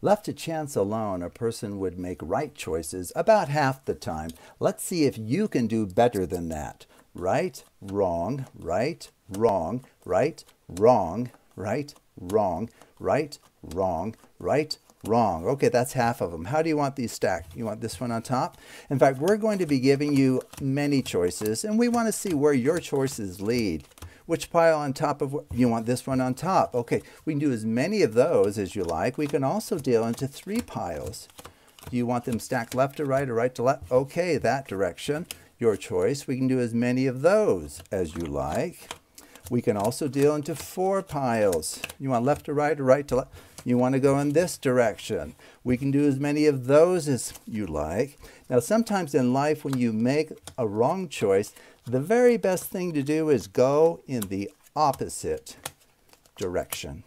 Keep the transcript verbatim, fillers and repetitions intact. Left to chance alone, a person would make right choices about half the time. Let's see if you can do better than that. Right, wrong, right, wrong, right, wrong, right, wrong, right, wrong, right, wrong. Okay, that's half of them. How do you want these stacked? You want this one on top? In fact, we're going to be giving you many choices, and we want to see where your choices lead. Which pile on top of what? You want this one on top. Okay, we can do as many of those as you like. We can also deal into three piles. Do you want them stacked left to right or right to left? Okay, that direction, your choice. We can do as many of those as you like. We can also deal into four piles. You want left to right or right to left? You want to go in this direction. We can do as many of those as you like. Now, sometimes in life when you make a wrong choice, the very best thing to do is go in the opposite direction.